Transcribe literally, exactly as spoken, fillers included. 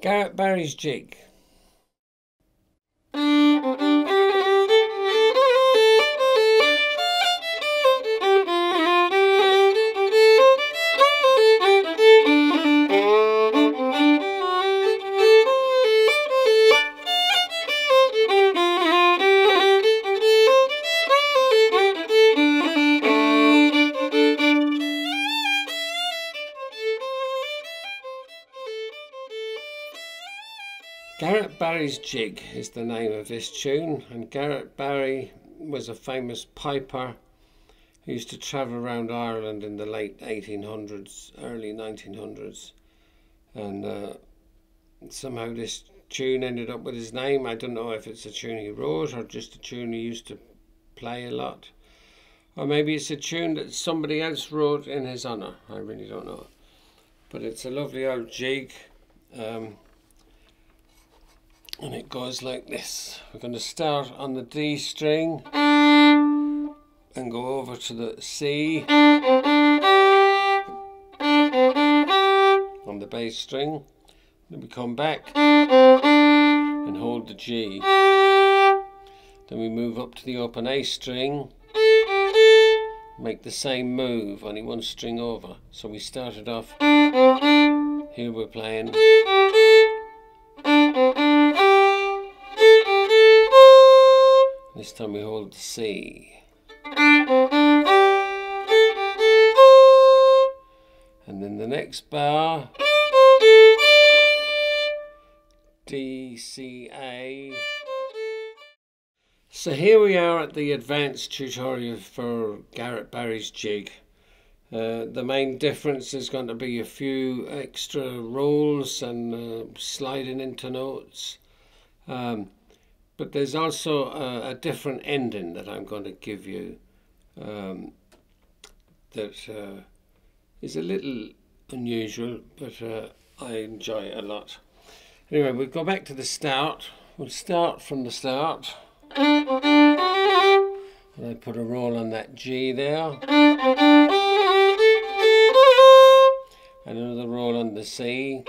Garrett Barry's Jig. Garrett Barry's Jig is the name of this tune, and Garrett Barry was a famous piper who used to travel around Ireland in the late eighteen hundreds, early nineteen hundreds, and uh, somehow this tune ended up with his name. I don't know if it's a tune he wrote or just a tune he used to play a lot, or maybe it's a tune that somebody else wrote in his honour. I really don't know, but it's a lovely old jig. Um, And it goes like this. We're going to start on the D string and go over to the C on the bass string. Then we come back and hold the G. Then we move up to the open A string. Make the same move, only one string over. So we started off. Here we're playing. This time we hold the C, and then the next bar, D, C, A. So here we are at the advanced tutorial for Garrett Barry's Jig. Uh, the main difference is going to be a few extra rolls and uh, sliding into notes. Um, But there's also a, a different ending that I'm going to give you um, that uh, is a little unusual, but uh, I enjoy it a lot. Anyway, we'll go back to the start. We'll start from the start. And I put a roll on that G there. And another roll on the C.